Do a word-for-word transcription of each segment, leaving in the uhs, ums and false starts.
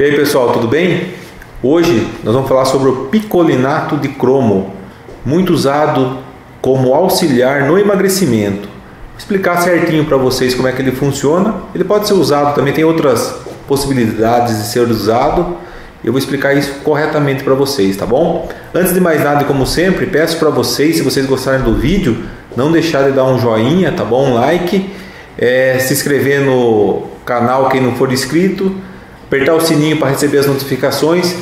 E aí pessoal, tudo bem? Hoje nós vamos falar sobre o picolinato de cromo, muito usado como auxiliar no emagrecimento. Vou explicar certinho para vocês como é que ele funciona. Ele pode ser usado, também tem outras possibilidades de ser usado. Eu vou explicar isso corretamente para vocês, tá bom? Antes de mais nada, como sempre, peço para vocês, se vocês gostarem do vídeo, não deixar de dar um joinha, tá bom? Um like, é, se inscrever no canal quem não for inscrito, apertar o sininho para receber as notificações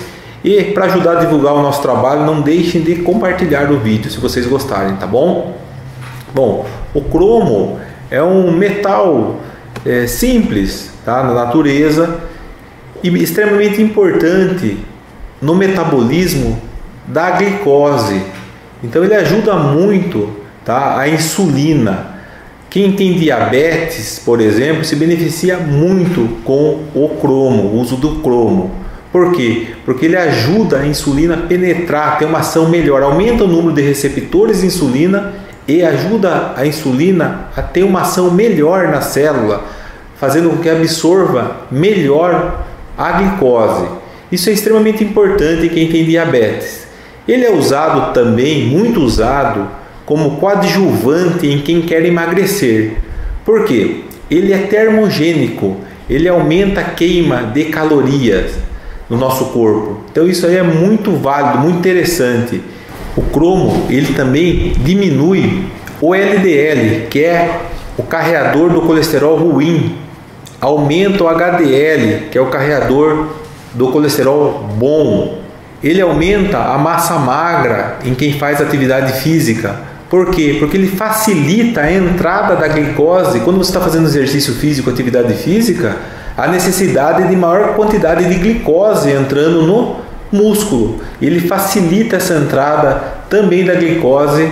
e para ajudar a divulgar o nosso trabalho, não deixem de compartilhar o vídeo se vocês gostarem, tá bom? Bom, o cromo é um metal é, simples, tá, na natureza e extremamente importante no metabolismo da glicose. Então ele ajuda muito, tá, a insulina. Quem tem diabetes, por exemplo, se beneficia muito com o cromo, o uso do cromo. Por quê? Porque ele ajuda a insulina a penetrar, ter uma ação melhor, aumenta o número de receptores de insulina e ajuda a insulina a ter uma ação melhor na célula, fazendo com que absorva melhor a glicose. Isso é extremamente importante em quem tem diabetes. Ele é usado também, muito usado, como coadjuvante em quem quer emagrecer. Por quê? Ele é termogênico, ele aumenta a queima de calorias no nosso corpo. Então isso aí é muito válido, muito interessante. O cromo, ele também diminui o L D L, que é o carreador do colesterol ruim. Aumenta o H D L, que é o carreador do colesterol bom. Ele aumenta a massa magra em quem faz atividade física. Por quê? Porque ele facilita a entrada da glicose. Quando você está fazendo exercício físico, atividade física, há necessidade de maior quantidade de glicose entrando no músculo. Ele facilita essa entrada também da glicose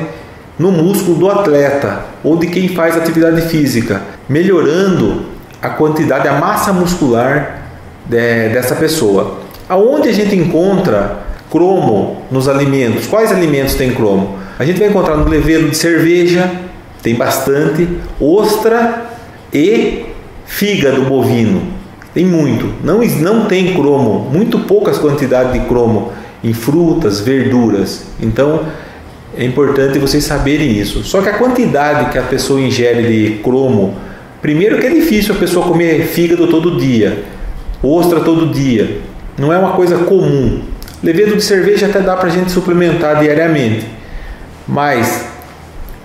no músculo do atleta ou de quem faz atividade física, melhorando a quantidade, a massa muscular de, dessa pessoa. Aonde a gente encontra cromo nos alimentos? Quais alimentos tem cromo? A gente vai encontrar no levedo de cerveja, tem bastante, ostra e fígado bovino, tem muito. Não, não tem cromo, muito poucas quantidades de cromo em frutas, verduras. Então é importante vocês saberem isso. Só que a quantidade que a pessoa ingere de cromo, primeiro que é difícil a pessoa comer fígado todo dia, ostra todo dia, não é uma coisa comum. Levedo de cerveja até dá para a gente suplementar diariamente, mas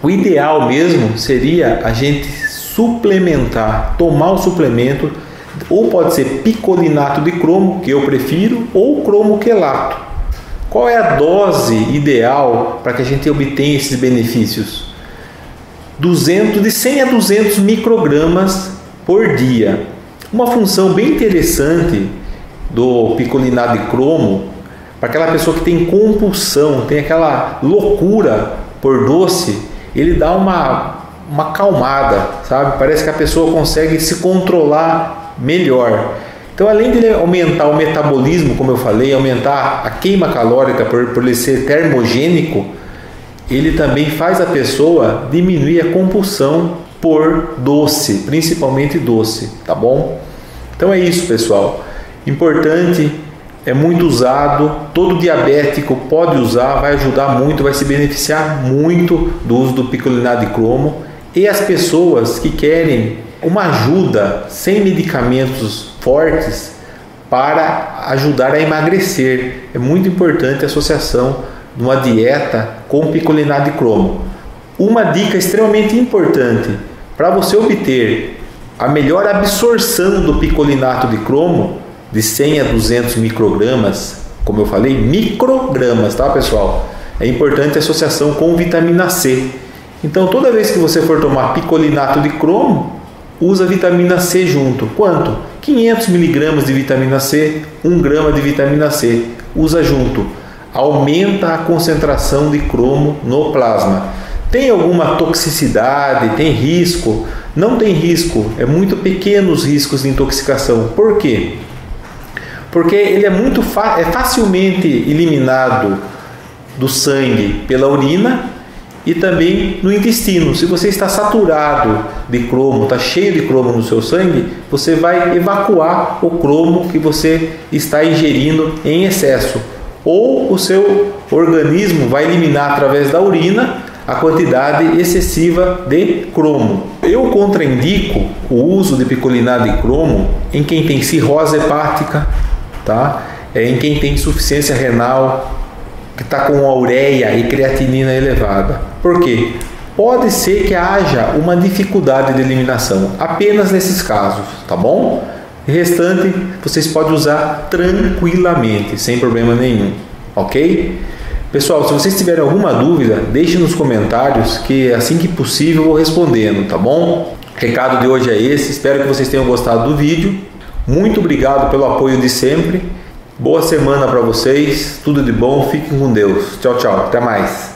o ideal mesmo seria a gente suplementar, tomar o suplemento, ou pode ser picolinato de cromo, que eu prefiro, ou cromoquelato. Qual é a dose ideal para que a gente obtenha esses benefícios? duzentos, de cem a duzentos microgramas por dia. Uma função bem interessante do picolinato de cromo, para aquela pessoa que tem compulsão, tem aquela loucura por doce, ele dá uma, uma acalmada, sabe? Parece que a pessoa consegue se controlar melhor. Então, além de aumentar o metabolismo, como eu falei, aumentar a queima calórica por, por ele ser termogênico, ele também faz a pessoa diminuir a compulsão por doce, principalmente doce, tá bom? Então é isso, pessoal. Importante, é muito usado, todo diabético pode usar, vai ajudar muito, vai se beneficiar muito do uso do picolinato de cromo. E as pessoas que querem uma ajuda sem medicamentos fortes para ajudar a emagrecer, é muito importante a associação de uma dieta com picolinato de cromo. Uma dica extremamente importante para você obter a melhor absorção do picolinato de cromo, de cem a duzentos microgramas, como eu falei, microgramas, tá pessoal? É importante a associação com vitamina C. Então toda vez que você for tomar picolinato de cromo, usa vitamina C junto. Quanto? quinhentos miligramas de vitamina C, um grama de vitamina C, usa junto. Aumenta a concentração de cromo no plasma. Tem alguma toxicidade, tem risco? Não tem risco, é muito pequenos os riscos de intoxicação. Por quê? Porque ele é muito fa- é facilmente eliminado do sangue pela urina e também no intestino. Se você está saturado de cromo, está cheio de cromo no seu sangue, você vai evacuar o cromo que você está ingerindo em excesso. Ou o seu organismo vai eliminar através da urina a quantidade excessiva de cromo. Eu contraindico o uso de picolinato de cromo em quem tem cirrose hepática, tá? É, em quem tem insuficiência renal, que está com ureia e creatinina elevada. Por quê? Pode ser que haja uma dificuldade de eliminação, apenas nesses casos, tá bom? Restante, vocês podem usar tranquilamente, sem problema nenhum, ok? Pessoal, se vocês tiverem alguma dúvida, deixem nos comentários, que assim que possível eu vou respondendo, tá bom? O recado de hoje é esse, espero que vocês tenham gostado do vídeo. Muito obrigado pelo apoio de sempre. Boa semana para vocês, tudo de bom, fiquem com Deus. Tchau, tchau, até mais.